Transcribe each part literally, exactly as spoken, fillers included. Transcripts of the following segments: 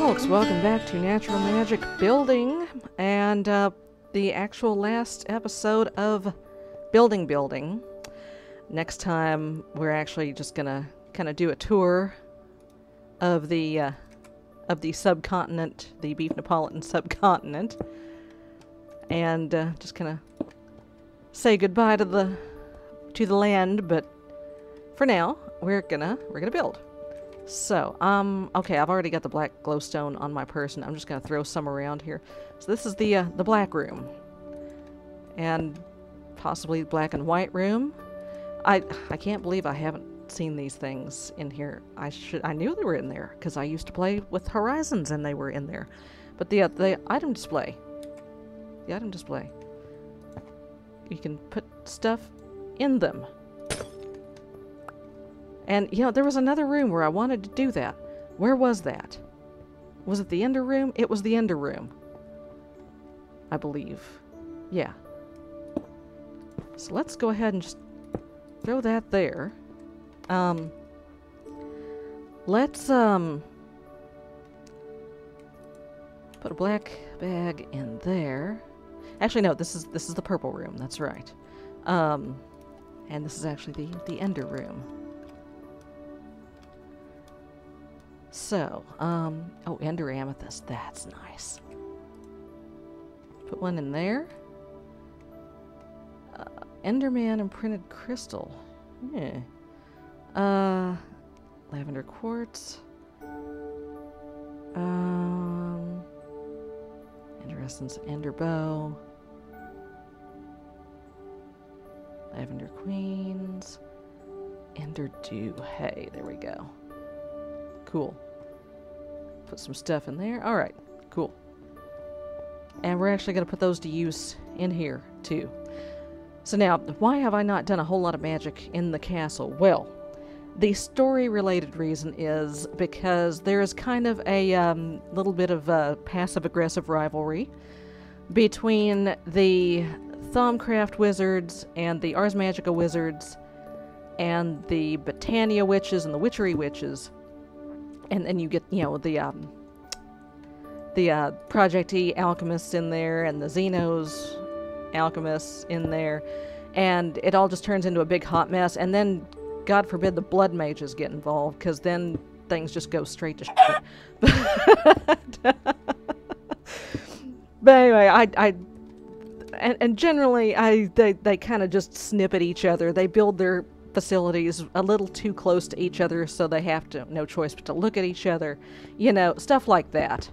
folks, welcome back to Natural Magic Building, and uh, the actual last episode of Building Building. Next time, we're actually just gonna kind of do a tour of the uh, of the subcontinent, the Beefgnawpolitan subcontinent, and uh, just kind of say goodbye to the to the land. But for now, we're gonna we're gonna build. So, um, okay, I've already got the black glowstone on my person. I'm just gonna throw some around here. So this is the, uh, the black room. And possibly black and white room. I, I can't believe I haven't seen these things in here. I should, I knew they were in there, because I used to play with Horizons and they were in there. But the, uh, the item display. The item display. You can put stuff in them. And, you know, there was another room where I wanted to do that. Where was that? Was it the Ender Room? It was the Ender Room, I believe. Yeah. So let's go ahead and just throw that there. Um, let's um, put a black bag in there. Actually, no, this is, this is the purple room. That's right. Um, and this is actually the, the Ender Room. So, um, oh, Ender Amethyst, that's nice. Put one in there. Uh, Enderman imprinted crystal. Yeah. Uh, lavender quartz. Um, Ender Essence, Ender Bow. Lavender Queens. Ender Dew. Hey, there we go. Cool. Put some stuff in there. Alright, cool. And we're actually going to put those to use in here, too. So now, why have I not done a whole lot of magic in the castle? Well, the story-related reason is because there is kind of a um, little bit of uh, passive-aggressive rivalry between the Thaumcraft wizards and the Ars Magica wizards and the Botania witches and the Witchery witches. And then you get, you know, the um, the uh, Project E alchemists in there, and the Xenos alchemists in there, and it all just turns into a big hot mess. And then, God forbid, the blood mages get involved, because then things just go straight to shit. But, but anyway, I, I and, and generally, I they they kind of just snip at each other. They build their facilities a little too close to each other, so they have to, no choice but to look at each other, you know, stuff like that.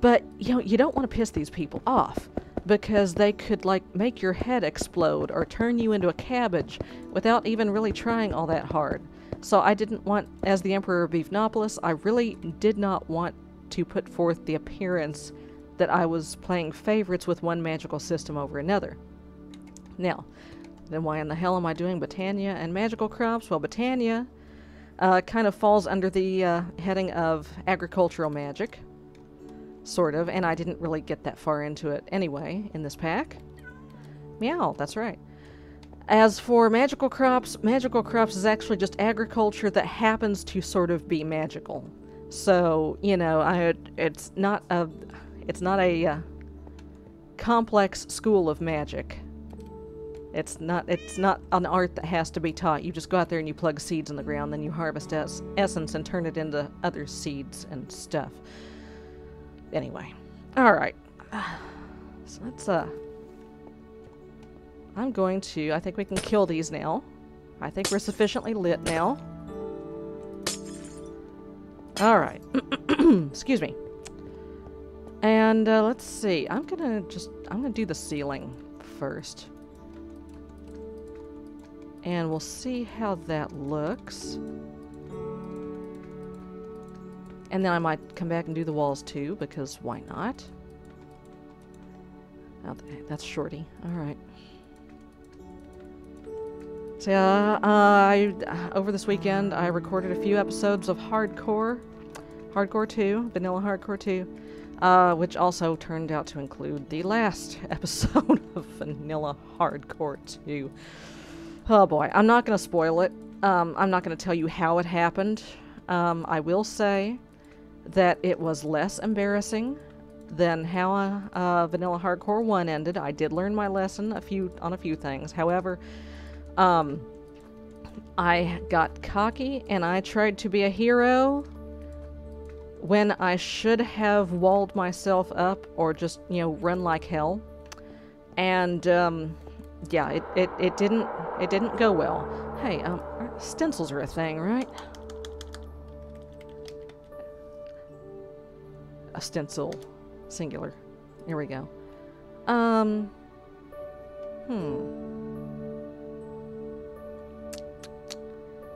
But, you know, you don't want to piss these people off, because they could, like, make your head explode or turn you into a cabbage without even really trying all that hard. So I didn't want, as the Emperor of Beefgnaw, I really did not want to put forth the appearance that I was playing favorites with one magical system over another. Now, then why in the hell am I doing Botania and Magical Crops? Well, Botania uh, kind of falls under the uh, heading of agricultural magic, sort of, and I didn't really get that far into it anyway in this pack. Meow, that's right. As for Magical Crops, Magical Crops is actually just agriculture that happens to sort of be magical. So, you know, I, it's not a, it's not a uh, complex school of magic. It's not, it's not an art that has to be taught. You just go out there and you plug seeds in the ground, then you harvest es essence and turn it into other seeds and stuff. Anyway. Alright. So let's, uh... I'm going to... I think we can kill these now. I think we're sufficiently lit now. Alright. Excuse me. And, uh, let's see. I'm gonna just... I'm gonna do the ceiling first. And we'll see how that looks. And then I might come back and do the walls too, because why not? Oh, that's shorty. Alright. So, uh, I, over this weekend, I recorded a few episodes of Hardcore. Hardcore two. Vanilla Hardcore two. Uh, which also turned out to include the last episode of Vanilla Hardcore two. Oh boy, I'm not going to spoil it. Um, I'm not going to tell you how it happened. Um, I will say that it was less embarrassing than how uh, Vanilla Hardcore one ended. I did learn my lesson a few on a few things. However, um, I got cocky and I tried to be a hero when I should have walled myself up or just, you know, run like hell. And um, yeah, it, it, it didn't it didn't go well. Hey, um, stencils are a thing, right? A stencil, singular. There we go. Um, hmm.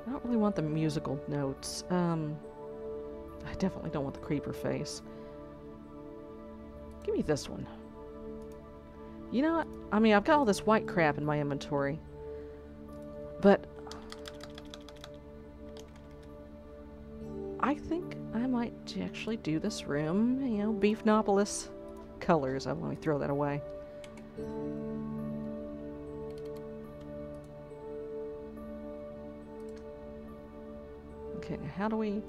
I don't really want the musical notes. Um, I definitely don't want the creeper face. Give me this one. You know what? I mean, I've got all this white crap in my inventory. But I think I might actually do this room, you know, Beefgnaw colors. Oh, let me throw that away. Okay, now how do we...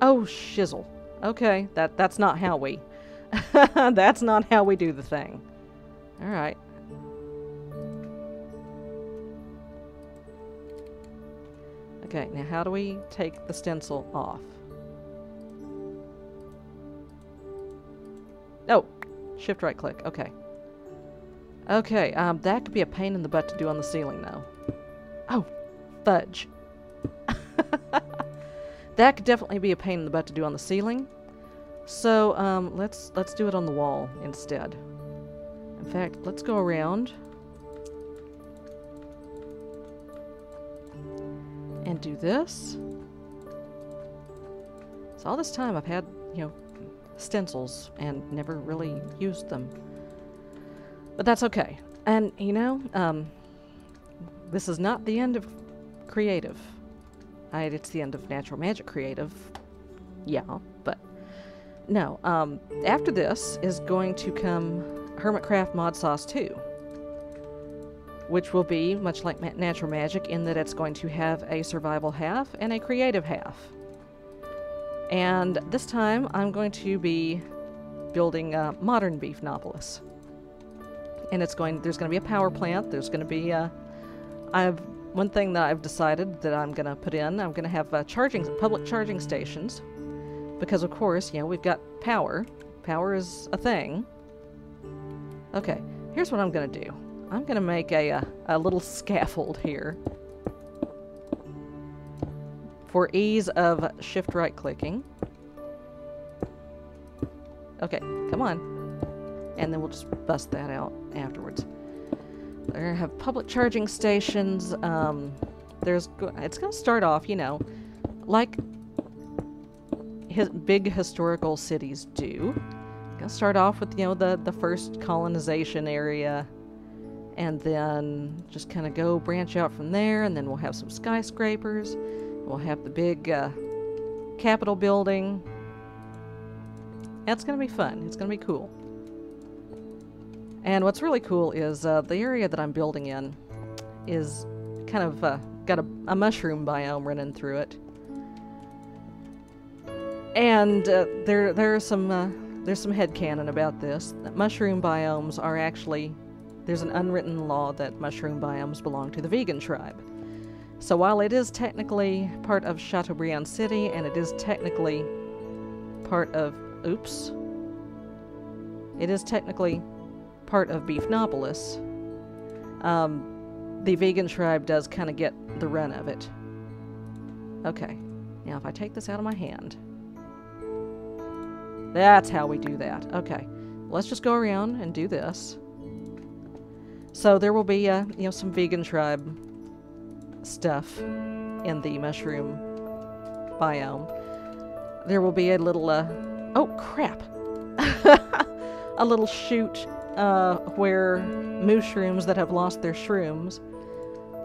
Oh, shizzle. Okay, that, that's not how we... that's not how we do the thing. Alright. Okay, now how do we take the stencil off? Oh, shift right click, okay. Okay, um, that could be a pain in the butt to do on the ceiling though. Oh, fudge. That could definitely be a pain in the butt to do on the ceiling. So, um, let's, let's do it on the wall instead. In fact, let's go around and do this. So all this time I've had, you know, stencils and never really used them. But that's okay. And, you know, um, this is not the end of creative. I, it's the end of Natural Magic Creative. Yeah, but no. Um, after this is going to come Hermitcraft Mod Sauce two, which will be much like ma Natural Magic in that it's going to have a survival half and a creative half. And this time I'm going to be building uh, modern Beefgnaw. And it's going, there's going to be a power plant, there's going to be, uh, I've, one thing that I've decided that I'm going to put in, I'm going to have uh, charging, public charging stations, because of course, you know, we've got power. Power is a thing. Okay, here's what I'm going to do. I'm going to make a, a, a little scaffold here. For ease of shift right clicking. Okay, come on. And then we'll just bust that out afterwards. They're going to have public charging stations. Um, there's go it's going to start off, you know, like his big historical cities do. It's going to start off with, you know, the, the first colonization area. And then just kind of go branch out from there. And then we'll have some skyscrapers. We'll have the big uh, Capitol building. That's going to be fun. It's going to be cool. And what's really cool is uh, the area that I'm building in is kind of uh, got a, a mushroom biome running through it. And uh, there there are some uh, there's some headcanon about this. That mushroom biomes are actually, there's an unwritten law that mushroom biomes belong to the vegan tribe. So while it is technically part of Chateaubriand City, and it is technically part of... Oops. It is technically part of Beefgnaw. Um, the vegan tribe does kind of get the run of it. Okay. Now if I take this out of my hand... That's how we do that. Okay. Let's just go around and do this. So there will be, uh, you know, some vegan tribe... stuff in the mushroom biome. There will be a little uh oh crap a little shoot uh where mushrooms that have lost their shrooms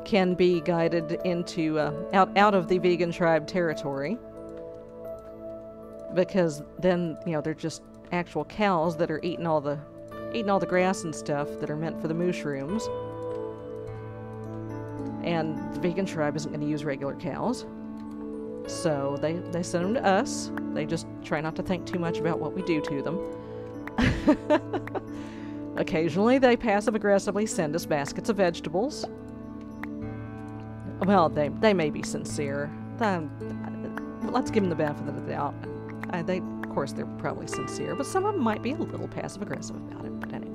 can be guided into uh, out out of the vegan tribe territory, because then, you know, they're just actual cows that are eating all the eating all the grass and stuff that are meant for the mushrooms. And the vegan tribe isn't going to use regular cows. So they, they send them to us. They just try not to think too much about what we do to them. Occasionally they passive-aggressively send us baskets of vegetables. Well, they, they may be sincere. Uh, let's give them the benefit of the doubt. Uh, they, of course, they're probably sincere, but some of them might be a little passive-aggressive about it, but anyway.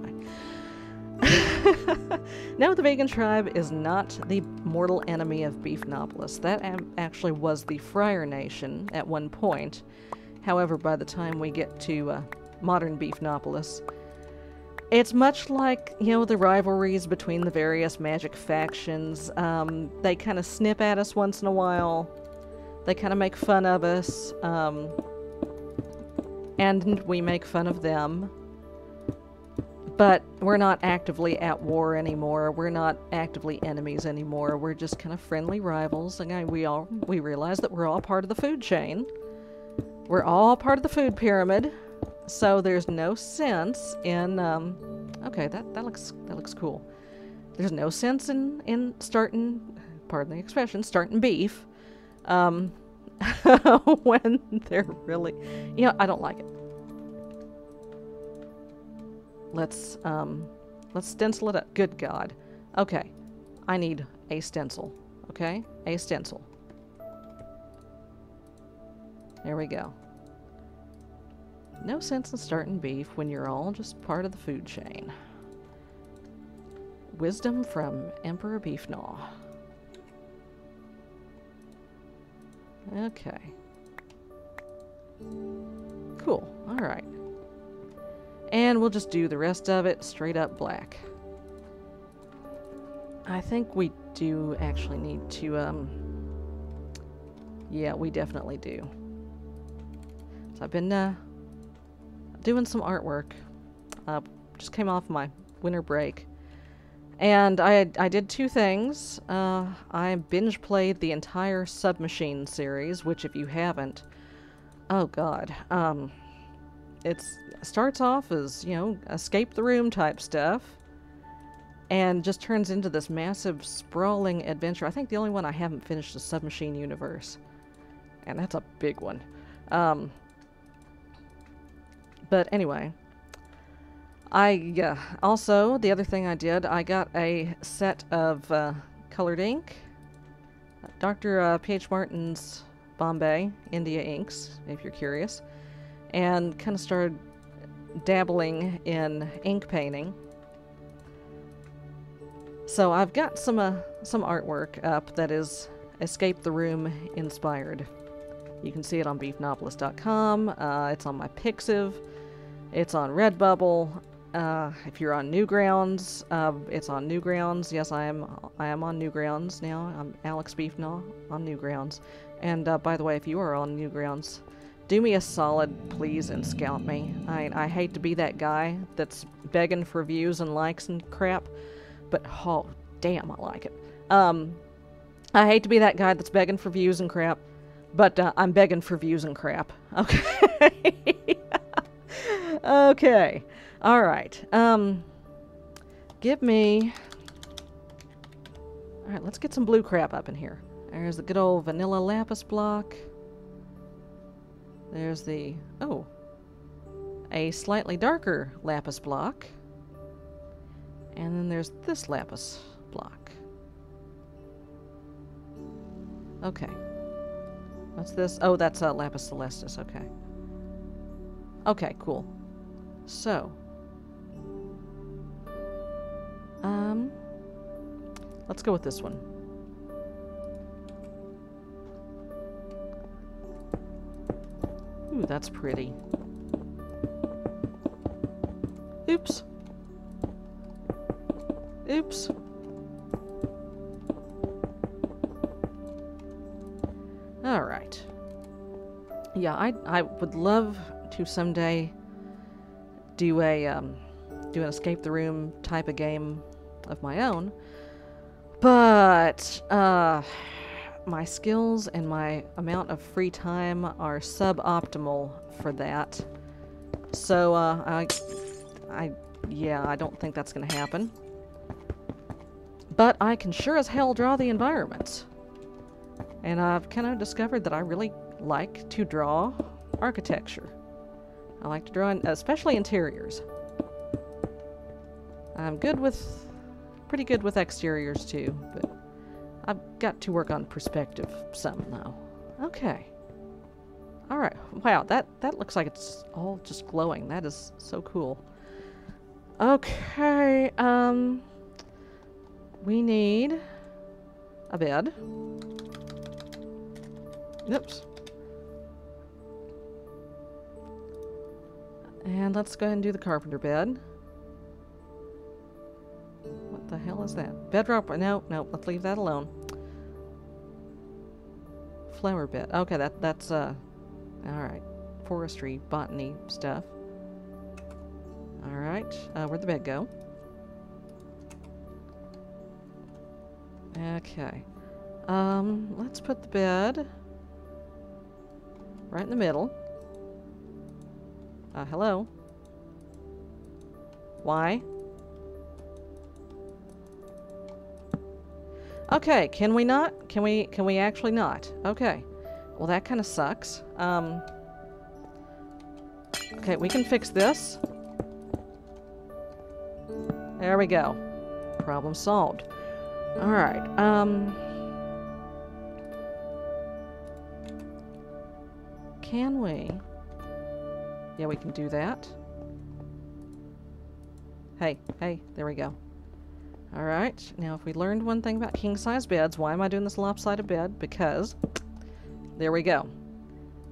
Now the vegan tribe is not the mortal enemy of Beefgnaw. That am actually was the Friar Nation at one point. However, by the time we get to uh, modern Beefgnaw, it's much like, you know, the rivalries between the various magic factions. Um, they kind of snip at us once in a while. They kind of make fun of us. Um, and we make fun of them. But we're not actively at war anymore. We're not actively enemies anymore. We're just kind of friendly rivals. And we all we realize that we're all part of the food chain. We're all part of the food pyramid. So there's no sense in um, okay, that that looks that looks cool. There's no sense in in starting, pardon the expression, starting beef um, when they're really, you know, I don't like it. Let's, um, let's stencil it up. Good God. Okay. I need a stencil. Okay? A stencil. There we go. No sense in starting beef when you're all just part of the food chain. Wisdom from Emperor Beefgnaw. Okay. Cool. Alright. And we'll just do the rest of it straight up black. I think we do actually need to, um... yeah, we definitely do. So I've been, uh, doing some artwork. Uh, just came off my winter break. And I, I did two things. Uh, I binge played the entire Submachine series, which if you haven't... Oh, God. Um... It starts off as, you know, escape the room type stuff and just turns into this massive sprawling adventure. I think the only one I haven't finished is Submachine Universe, and that's a big one. Um, but anyway, I uh, also, the other thing I did, I got a set of uh, colored ink, Doctor Uh, P. H. Martin's Bombay India inks, if you're curious. And kind of started dabbling in ink painting. So I've got some uh, some artwork up that is Escape the Room inspired. You can see it on beefgnaw dot com. Uh, it's on my Pixiv. It's on Redbubble. Uh, if you're on Newgrounds, uh, it's on Newgrounds. Yes, I am. I am on Newgrounds now. I'm Alex Beefgnaw on Newgrounds. And uh, by the way, if you are on Newgrounds, do me a solid, please, and scout me. I, I hate to be that guy that's begging for views and likes and crap, but oh, damn, I like it. Um, I hate to be that guy that's begging for views and crap, but uh, I'm begging for views and crap. Okay. Okay. All right. Um, give me... All right, let's get some blue crap up in here. There's the good old vanilla lapis block. There's the, oh, a slightly darker lapis block. And then there's this lapis block. Okay. What's this? Oh, that's uh, lapis celestis. Okay. Okay, cool. So. Um, let's go with this one. Ooh, that's pretty. Oops. Oops. All right. Yeah, I I would love to someday do a um do an escape the room type of game of my own, but uh. my skills and my amount of free time are suboptimal for that. So, uh, I, I, yeah, I don't think that's gonna happen. But I can sure as hell draw the environments. And I've kind of discovered that I really like to draw architecture. I like to draw, in, especially interiors. I'm good with, pretty good with exteriors too, but I've got to work on perspective some though. Okay. Alright. Wow, that, that looks like it's all just glowing. That is so cool. Okay, um... we need a bed. Oops. And let's go ahead and do the carpenter bed. What the hell is that? Bedrock? No, no, let's leave that alone. Flower bed. Okay, that that's uh alright. Forestry, botany stuff. Alright, uh, where'd the bed go? Okay. Um, let's put the bed right in the middle. Uh, hello? Why? Okay, can we not? Can we, can we actually not? Okay. Well, that kind of sucks. Um, okay, we can fix this. There we go. Problem solved. Alright, um... can we? Yeah, we can do that. Hey, hey, there we go. Alright, now if we learned one thing about king-size beds, why am I doing this lopsided bed? Because, there we go.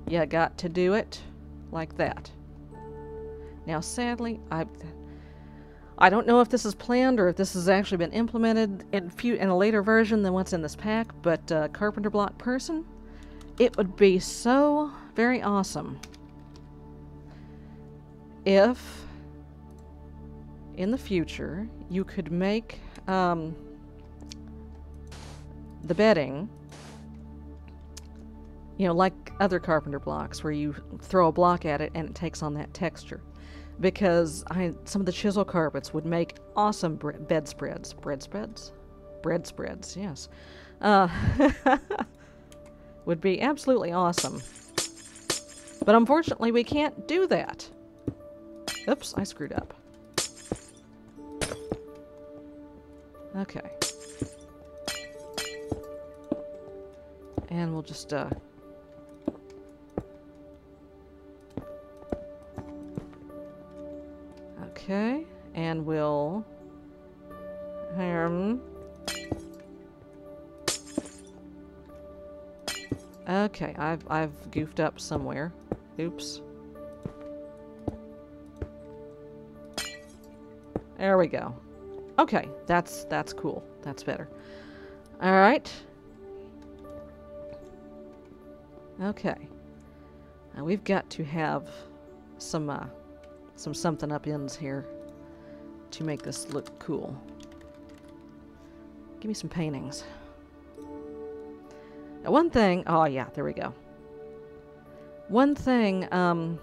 You got to do it like that. Now, sadly, I... I don't know if this is planned or if this has actually been implemented in, few, in a later version than what's in this pack, but uh, Carpenter Block Person, it would be so very awesome if in the future you could make um, the bedding, you know, like other Carpenter Blocks where you throw a block at it and it takes on that texture. Because I, some of the chisel carpets would make awesome bre bedspreads. Bread spreads? Bread spreads, yes. Uh, would be absolutely awesome. But unfortunately, we can't do that. Oops, I screwed up. Okay. And we'll just... Uh, okay, and we'll um okay, I've I've goofed up somewhere. Oops. There we go. Okay, that's that's cool. That's better. All right. Okay. Now we've got to have some uh some something up ends here to make this look cool. Give me some paintings. Now one thing, oh yeah, there we go. One thing um,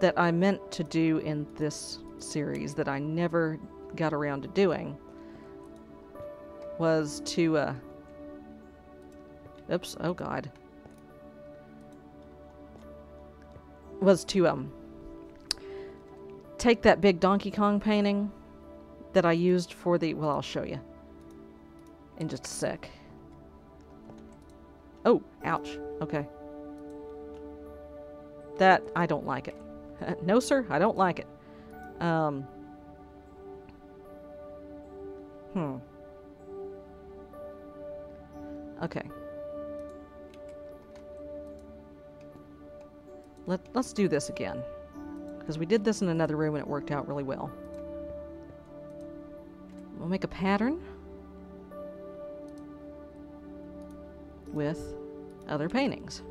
that I meant to do in this series that I never got around to doing was to, uh, oops, oh god, was to, um, take that big Donkey Kong painting that I used for the... Well, I'll show you in just a sec. Oh, ouch. Okay. That... I don't like it. No, sir. I don't like it. Um... Hmm. Okay. Let, let's do this again. Because we did this in another room and it worked out really well. We'll make a pattern with other paintings.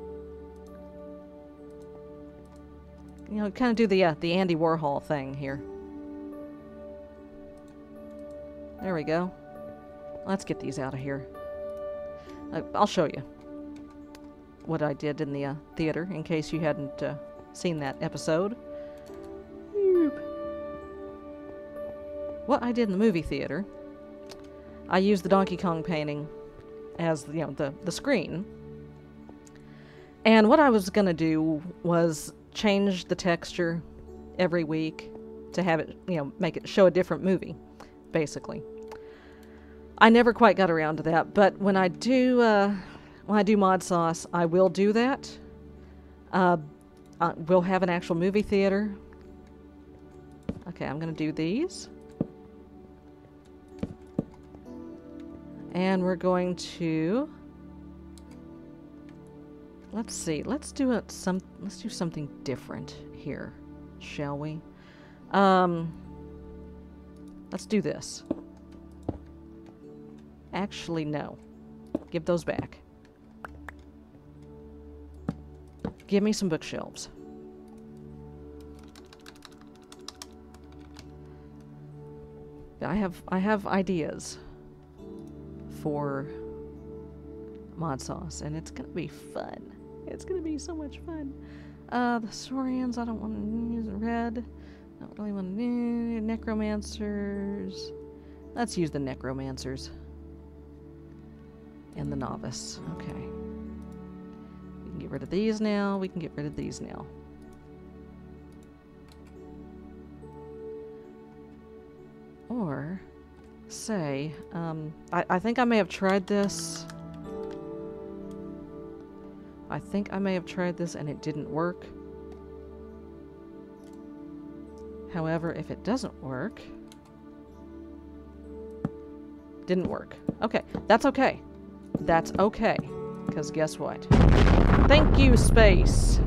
You know, kind of do the uh, the Andy Warhol thing here. There we go. Let's get these out of here. Uh, I'll show you what I did in the uh, theater in case you hadn't uh, seen that episode. What I did in the movie theater, I used the Donkey Kong painting as, you know, the, the screen And what I was gonna do was change the texture every week to have it, you know, make it show a different movie, basically. I never quite got around to that, but when I do, uh, when I do Mod Sauce, I will do that. Uh, uh, we'll have an actual movie theater. Okay, I'm gonna do these. And we're going to, let's see, let's do it some, let's do something different here, shall we? Um, let's do this. Actually, no. Give those back. Give me some bookshelves. I have, I have ideas for Mod Sauce, and it's gonna be fun. It's gonna be so much fun. Uh, the Saurians, I don't want to use red. I don't really want to use necromancers. Let's use the necromancers. And the novice. Okay. We can get rid of these now. We can get rid of these now. Or say, um, I, I think I may have tried this. I think I may have tried this and it didn't work. However, if it doesn't work, didn't work. Okay, that's okay. That's okay, because guess what? Thank you, space!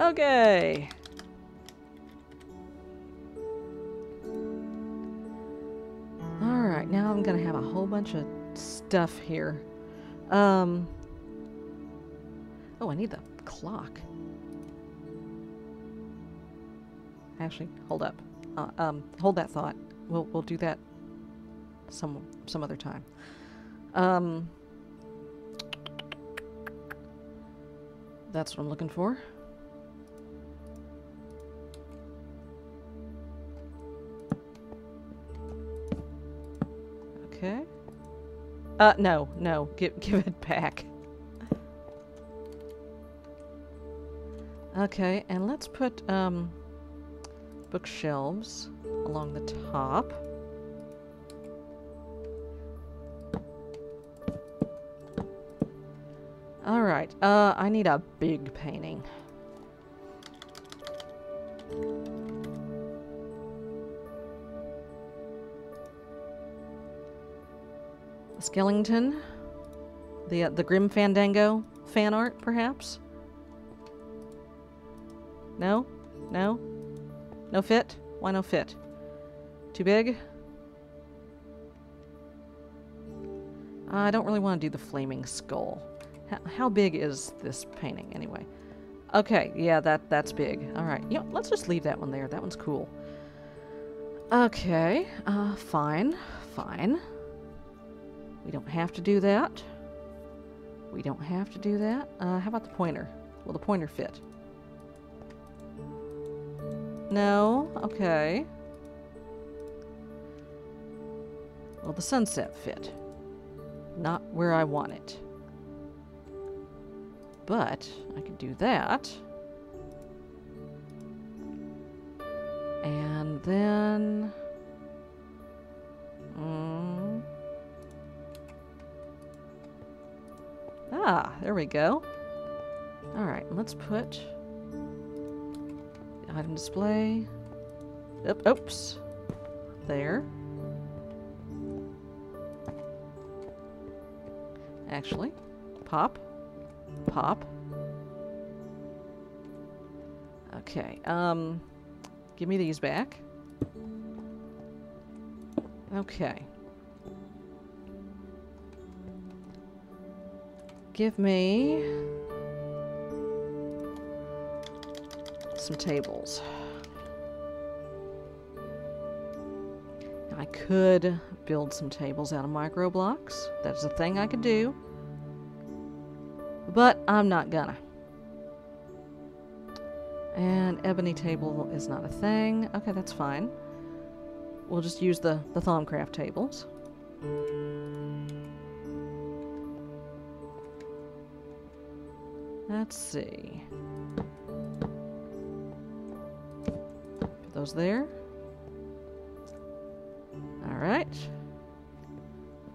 Okay. Alright, now I'm gonna have a whole bunch of stuff here. Um, oh, I need the clock. Actually, hold up. Uh, um, hold that thought. We'll, we'll do that some some other time. Um, that's what I'm looking for. Okay. Uh, no, no, give give it back. Okay, and let's put um, bookshelves along the top. Alright, uh, I need a big painting. Skellington? The, uh, the Grim Fandango fan art, perhaps? No? No? No fit? Why no fit? Too big? I don't really want to do the flaming skull. How big is this painting, anyway? Okay, yeah, that that's big. All right, yeah, let's just leave that one there. That one's cool. Okay, uh, fine, fine. We don't have to do that. We don't have to do that. Uh, how about the pointer? Will the pointer fit? No? Okay. Will the sunset fit? Not where I want it. But I could do that. And then mm. Ah, there we go. All right, let's put the item display. Oop, oops. There. Actually, pop. Pop. Okay, um, give me these back. Okay. Give me some tables. I could build some tables out of micro blocks. That's a thing I could do. But I'm not gonna. And ebony table is not a thing. Okay, that's fine. We'll just use the, the Thaumcraft tables. Let's see. Put those there. All right.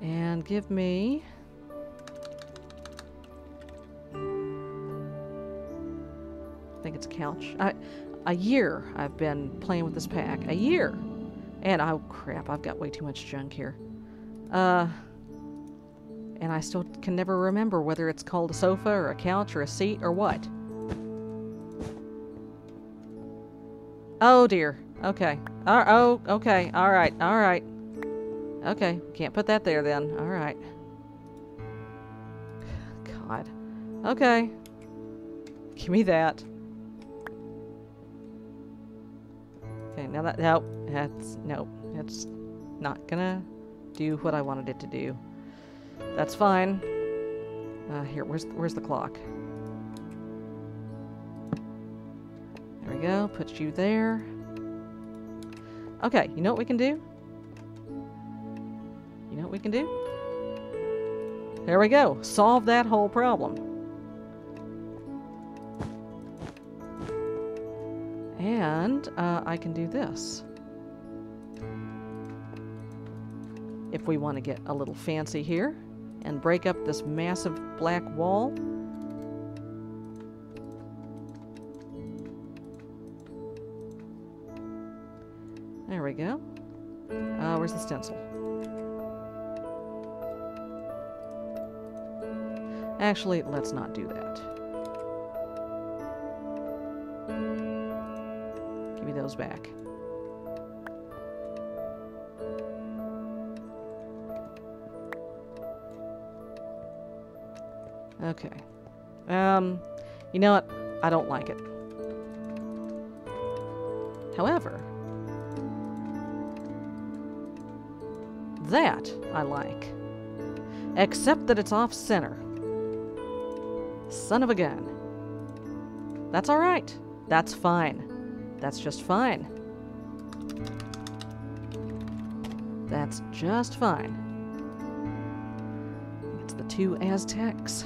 And give me... I think it's a couch. I, a year I've been playing with this pack. A year! And oh crap, I've got way too much junk here. Uh... And I still can never remember whether it's called a sofa or a couch or a seat or what. Oh dear. Okay. Uh, oh, okay. Alright. Alright. Okay. Can't put that there then. Alright. God. Okay. Give me that. Okay, now that... Nope. That's... Nope. That's not gonna do what I wanted it to do. That's fine. Uh, here, where's where's the clock? There we go. Put you there. Okay, you know what we can do? You know what we can do? There we go. Solve that whole problem. And uh, I can do this. If we want to get a little fancy here and break up this massive black wall. There we go. Uh, where's the stencil? Actually, let's not do that. Give me those back. Okay. Um, you know what? I don't like it. However, that I like. Except that it's off-center. Son of a gun. That's alright. That's fine. That's just fine. That's just fine. It's the two Aztecs.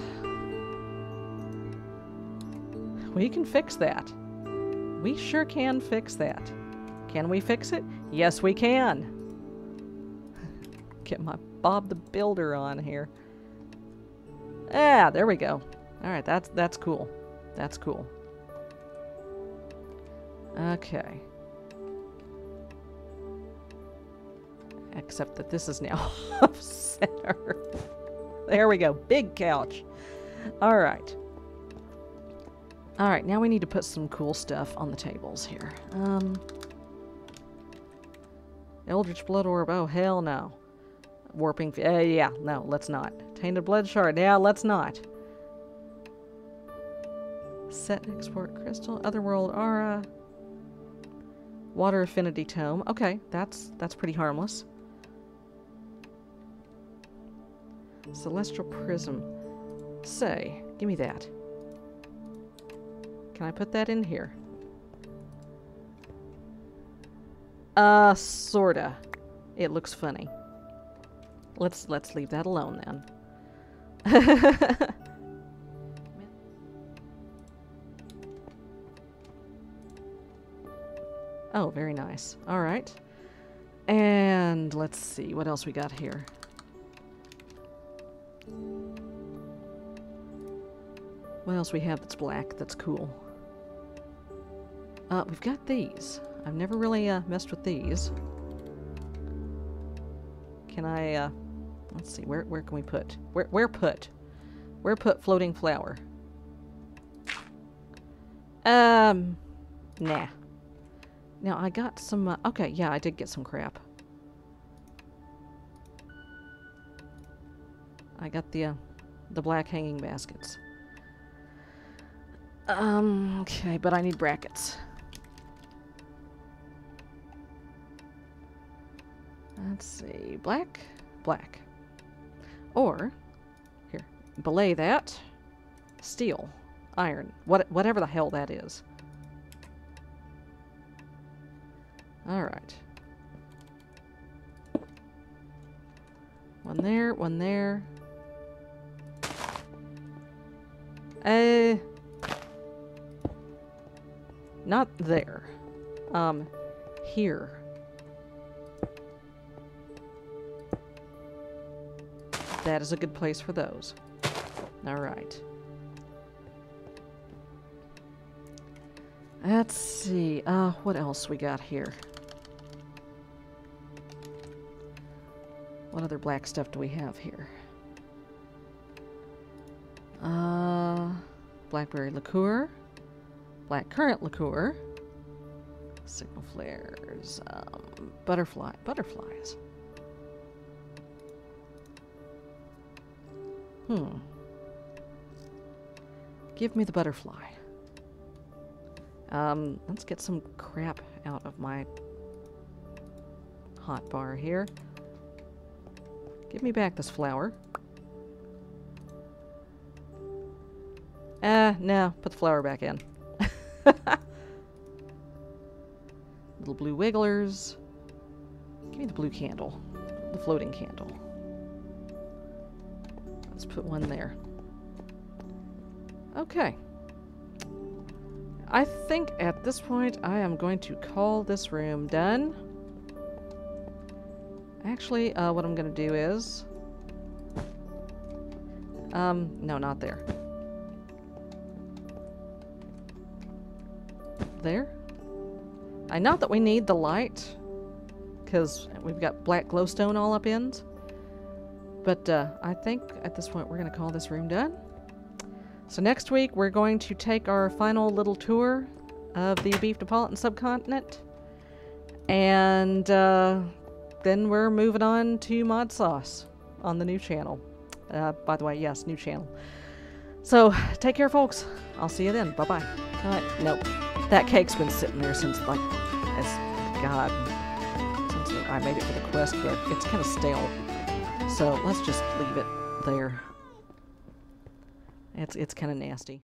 We can fix that. We sure can fix that. Can we fix it? Yes, we can. Get my Bob the Builder on here. Ah, there we go. All right, that's that's cool. That's cool. Okay. Except that this is now off center. There we go. Big couch. All right. Alright, now we need to put some cool stuff on the tables here. Um, Eldritch Blood Orb. Oh, hell no. Warping... Uh, yeah, no, let's not. Tainted Blood Shard. Yeah, let's not. Set Export Crystal. Otherworld Aura. Water Affinity Tome. Okay, that's, that's pretty harmless. Celestial Prism. Say, give me that. Can I put that in here? Uh, sorta. It looks funny. Let's let's leave that alone then. Oh, very nice. All right. And let's see what else we got here. What else we have that's black? That's cool. Uh, we've got these. I've never really uh, messed with these. Can I? Uh, let's see. Where where can we put? Where where put? Where put floating flower? Um, nah. Now I got some. Uh, okay, yeah, I did get some crap. I got the uh, the black hanging baskets. Um, okay, but I need brackets. Let's see, black, black. Or, here, belay that, steel, iron, what, whatever the hell that is. Alright. One there, one there. Uh... Not there. Um, here. That is a good place for those. Alright. Let's see. Uh, what else we got here? What other black stuff do we have here? Uh, blackberry liqueur. Blackcurrant liqueur. Signal flares. Um, butterfly. Butterflies. Hmm. Give me the butterfly. Um, let's get some crap out of my hot bar here. Give me back this flower. Ah, uh, no. Put the flower back in. Little blue wigglers. Give me the blue candle. The floating candle. Let's put one there. Okay. I think at this point I am going to call this room done. Actually, uh, what I'm going to do is... Um, no, not there. There. I know that we need the light, because we've got black glowstone all up ends. But uh, I think at this point we're going to call this room done. So next week, we're going to take our final little tour of the Beefgnapolitan subcontinent. And uh, then we're moving on to Mod Sauce on the new channel. Uh, by the way, yes, new channel. So take care, folks. I'll see you then. Bye-bye. All right. Nope. That cake's been sitting there since, like, as God, since I made it for the quest, but it's kind of stale. So let's just leave it there. It's, it's kind of nasty.